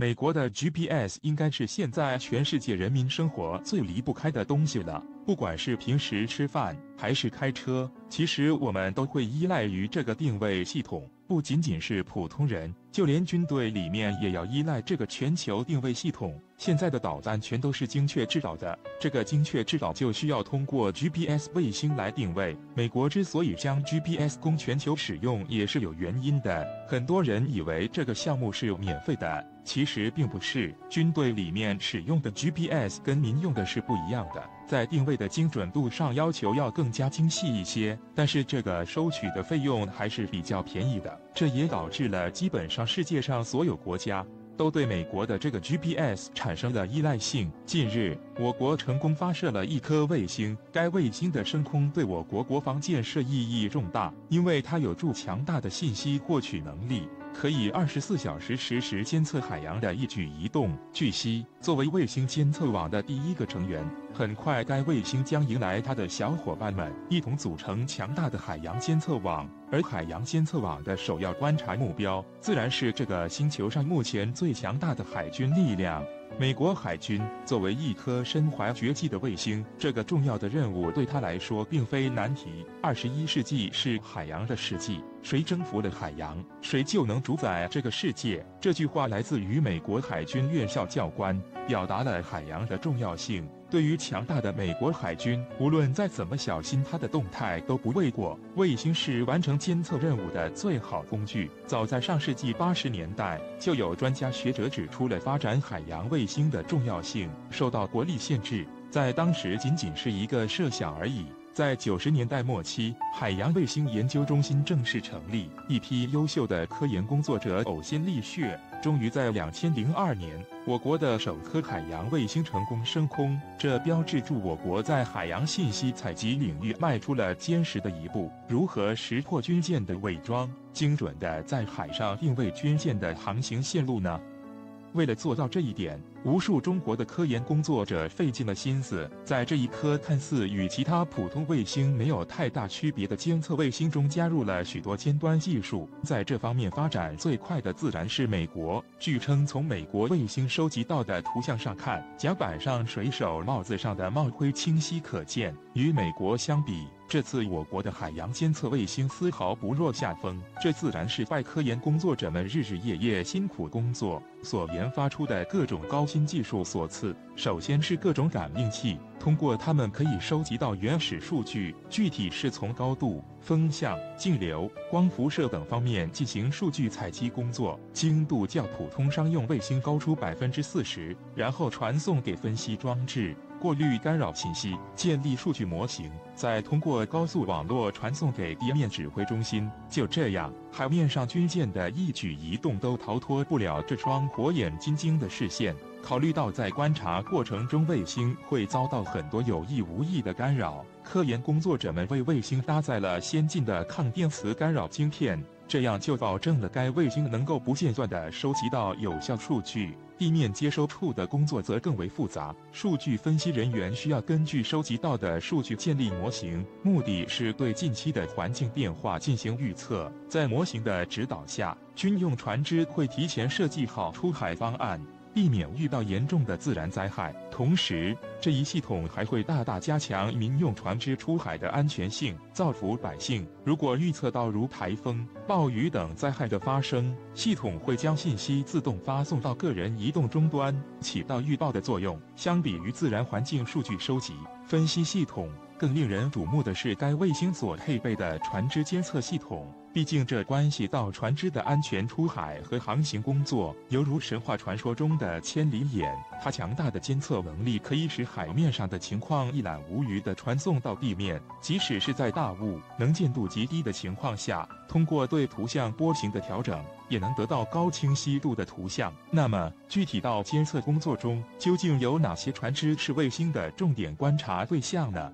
美国的 GPS 应该是现在全世界人民生活最离不开的东西了。不管是平时吃饭还是开车，其实我们都会依赖于这个定位系统。不仅仅是普通人，就连军队里面也要依赖这个全球定位系统。现在的导弹全都是精确制导的，这个精确制导就需要通过 GPS 卫星来定位。美国之所以将 GPS 供全球使用也是有原因的。很多人以为这个项目是免费的。 其实并不是，军队里面使用的 GPS 跟民用的是不一样的，在定位的精准度上要求要更加精细一些，但是这个收取的费用还是比较便宜的，这也导致了基本上世界上所有国家都对美国的这个 GPS 产生了依赖性。近日，我国成功发射了一颗卫星，该卫星的升空对我国国防建设意义重大，因为它有助强大的信息获取能力。 可以24小时实时监测海洋的一举一动。据悉，作为卫星监测网的第一个成员，很快该卫星将迎来它的小伙伴们，一同组成强大的海洋监测网。而海洋监测网的首要观察目标，自然是这个星球上目前最强大的海军力量。 美国海军作为一颗身怀绝技的卫星，这个重要的任务对他来说并非难题。21世纪是海洋的世纪，谁征服了海洋，谁就能主宰这个世界。这句话来自于美国海军院校教官，表达了海洋的重要性。 对于强大的美国海军，无论再怎么小心，它的动态都不为过。卫星是完成监测任务的最好工具。早在上世纪80年代，就有专家学者指出了发展海洋卫星的重要性。受到国力限制，在当时仅仅是一个设想而已。 在90年代末期，海洋卫星研究中心正式成立，一批优秀的科研工作者呕心沥血，终于在2002年，我国的首颗海洋卫星成功升空。这标志着我国在海洋信息采集领域迈出了坚实的一步。如何识破军舰的伪装，精准地在海上定位军舰的航行线路呢？ 为了做到这一点，无数中国的科研工作者费尽了心思，在这一颗看似与其他普通卫星没有太大区别的监测卫星中，加入了许多尖端技术。在这方面发展最快的自然是美国。据称，从美国卫星收集到的图像上看，甲板上水手帽子上的帽徽清晰可见。与美国相比， 这次我国的海洋监测卫星丝毫不落下风，这自然是拜科研工作者们日日夜夜辛苦工作所研发出的各种高新技术所赐。首先是各种感应器，通过它们可以收集到原始数据，具体是从高度、风向、径流、光辐射等方面进行数据采集工作，精度较普通商用卫星高出 40%， 然后传送给分析装置。 过滤干扰信息，建立数据模型，再通过高速网络传送给地面指挥中心。就这样，海面上军舰的一举一动都逃脱不了这双火眼金睛的视线。考虑到在观察过程中卫星会遭到很多有意无意的干扰，科研工作者们为卫星搭载了先进的抗电磁干扰晶片，这样就保证了该卫星能够不间断地收集到有效数据。 地面接收处的工作则更为复杂，数据分析人员需要根据收集到的数据建立模型，目的是对近期的环境变化进行预测。在模型的指导下，军用船只会提前设计好出海方案，避免遇到严重的自然灾害。同时，这一系统还会大大加强民用船只出海的安全性，造福百姓。如果预测到如台风、暴雨等灾害的发生， 系统会将信息自动发送到个人移动终端，起到预报的作用。相比于自然环境数据收集、分析系统，更令人瞩目的是该卫星所配备的船只监测系统。毕竟这关系到船只的安全出海和航行工作，犹如神话传说中的千里眼。它强大的监测能力可以使海面上的情况一览无余地传送到地面，即使是在大雾、能见度极低的情况下，通过对图像波形的调整， 也能得到高清晰度的图像。那么，具体到监测工作中，究竟有哪些船只是卫星的重点观察对象呢？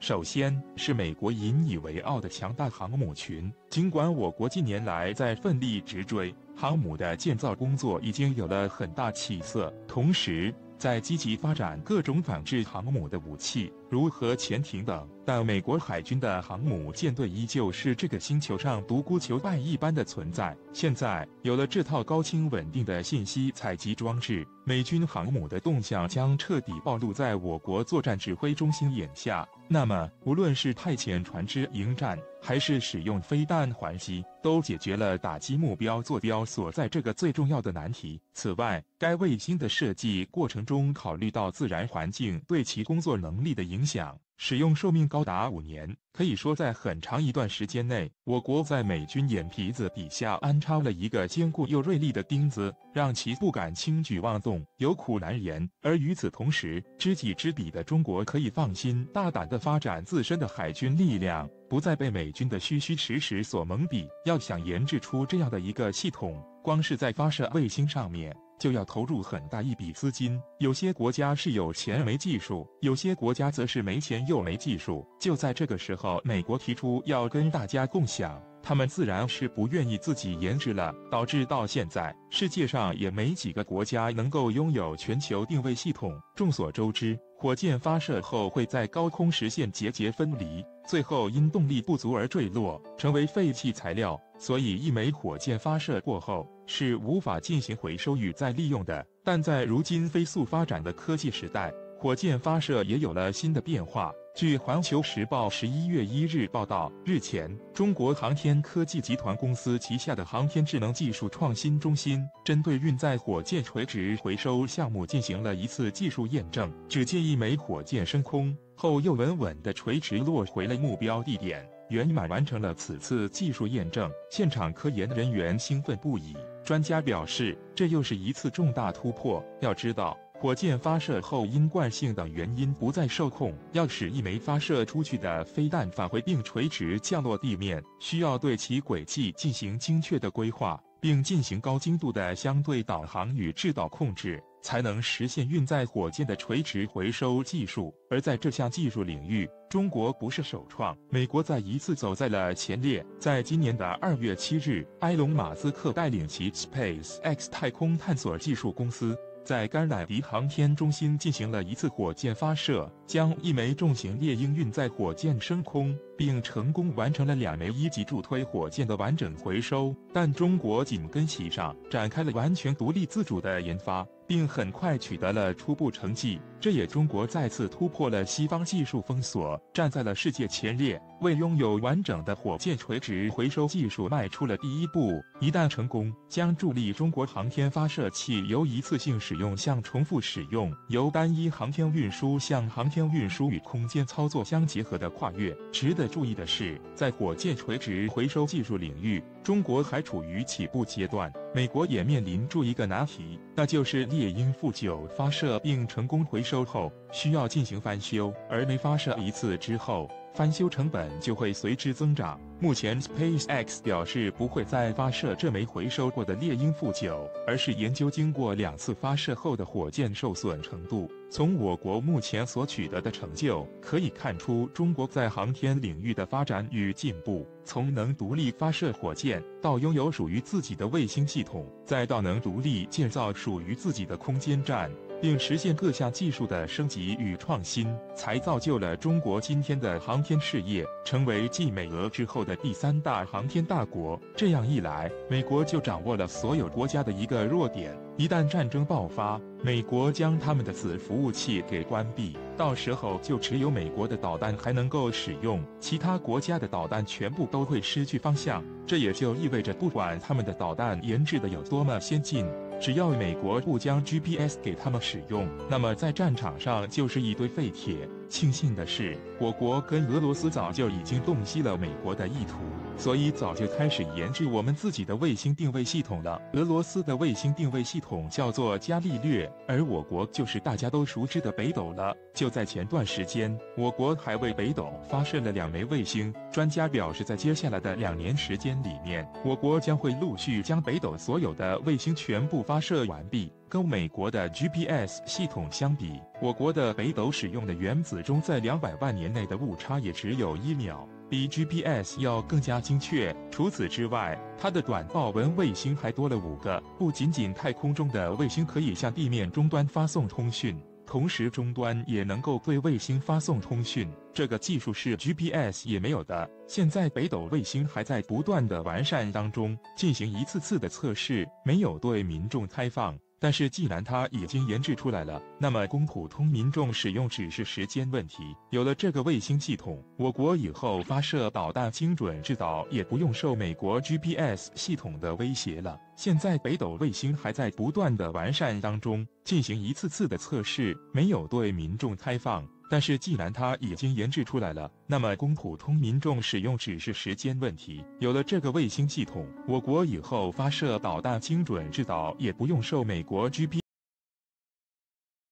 首先是美国引以为傲的强大航母群。尽管我国近年来在奋力直追航母的建造工作，已经有了很大起色，同时在积极发展各种反制航母的武器， 如如核潜艇等，但美国海军的航母舰队依旧是这个星球上独孤求败一般的存在。现在有了这套高清稳定的信息采集装置，美军航母的动向将彻底暴露在我国作战指挥中心眼下。那么，无论是派遣船只迎战，还是使用飞弹还击，都解决了打击目标坐标所在这个最重要的难题。此外，该卫星的设计过程中考虑到自然环境对其工作能力的影响，使用寿命高达5年，可以说在很长一段时间内，我国在美军眼皮子底下安插了一个坚固又锐利的钉子，让其不敢轻举妄动，有苦难言。而与此同时，知己知彼的中国可以放心大胆地发展自身的海军力量，不再被美军的虚虚实实所蒙蔽。要想研制出这样的一个系统，光是在发射卫星上面就要投入很大一笔资金，有些国家是有钱没技术，有些国家则是没钱又没技术。就在这个时候，美国提出要跟大家共享，他们自然是不愿意自己研制了，导致到现在，世界上也没几个国家能够拥有全球定位系统。众所周知，火箭发射后会在高空实现节节分离，最后因动力不足而坠落，成为废弃材料。所以一枚火箭发射过后是无法进行回收与再利用的。但在如今飞速发展的科技时代，火箭发射也有了新的变化。据《环球时报》11月1日报道，日前，中国航天科技集团公司旗下的航天智能技术创新中心，针对运载火箭垂直回收项目进行了一次技术验证。只见一枚火箭升空后又稳稳地垂直落回了目标地点，圆满完成了此次技术验证。现场科研人员兴奋不已，专家表示，这又是一次重大突破。要知道，火箭发射后因惯性等原因不再受控，要使一枚发射出去的飞弹返回并垂直降落地面，需要对其轨迹进行精确的规划，并进行高精度的相对导航与制导控制，才能实现运载火箭的垂直回收技术。而在这项技术领域，中国不是首创，美国再一次走在了前列。在今年的2月7日，埃隆·马斯克带领其 SpaceX 太空探索技术公司，在甘乃迪航天中心进行了一次火箭发射，将一枚重型猎鹰运载火箭升空，并成功完成了2枚1级助推火箭的完整回收。但中国紧跟其上，展开了完全独立自主的研发，并很快取得了初步成绩。这也中国再次突破了西方技术封锁，站在了世界前列，为拥有完整的火箭垂直回收技术迈出了第一步。一旦成功，将助力中国航天发射器由一次性使用向重复使用，由单一航天运输向航天运输与空间操作相结合的跨越。值得注意的是，在火箭垂直回收技术领域，中国还处于起步阶段，美国也面临住一个难题，那就是猎鹰-9发射并成功回收后，需要进行翻修，而每发射一次之后，翻修成本就会随之增长。目前 SpaceX 表示不会再发射这枚回收过的猎鹰-9，而是研究经过2次发射后的火箭受损程度。从我国目前所取得的成就可以看出，中国在航天领域的发展与进步，从能独立发射火箭，到拥有属于自己的卫星系统，再到能独立建造属于自己的空间站，并实现各项技术的升级与创新，才造就了中国今天的航天事业，成为继美俄之后的第3大航天大国。这样一来，美国就掌握了所有国家的一个弱点，一旦战争爆发，美国将他们的子服务器给关闭，到时候就只有美国的导弹还能够使用，其他国家的导弹全部都会失去方向。这也就意味着，不管他们的导弹研制的有多么先进，只要美国不将 GPS 给他们使用，那么在战场上就是一堆废铁。庆幸的是，我国跟俄罗斯早就已经洞悉了美国的意图，所以早就开始研制我们自己的卫星定位系统了。俄罗斯的卫星定位系统叫做伽利略，而我国就是大家都熟知的北斗了。就在前段时间，我国还为北斗发射了2枚卫星。专家表示，在接下来的2年时间里面，我国将会陆续将北斗所有的卫星全部发射完毕。跟美国的 GPS 系统相比，我国的北斗使用的原子钟在200万年内的误差也只有1秒，比 GPS 要更加精确。除此之外，它的短报文卫星还多了5个，不仅仅太空中的卫星可以向地面终端发送通讯，同时终端也能够对卫星发送通讯。这个技术是 GPS 也没有的。现在北斗卫星还在不断的完善当中，进行一次次的测试，没有对民众开放。 但是既然它已经研制出来了，那么供普通民众使用只是时间问题。有了这个卫星系统，我国以后发射导弹精准制导也不用受美国 GPS 系统的威胁了。现在北斗卫星还在不断的完善当中，进行一次次的测试，没有对民众开放。 但是既然它已经研制出来了，那么供普通民众使用只是时间问题。有了这个卫星系统，我国以后发射导弹精准制导也不用受美国 GPS。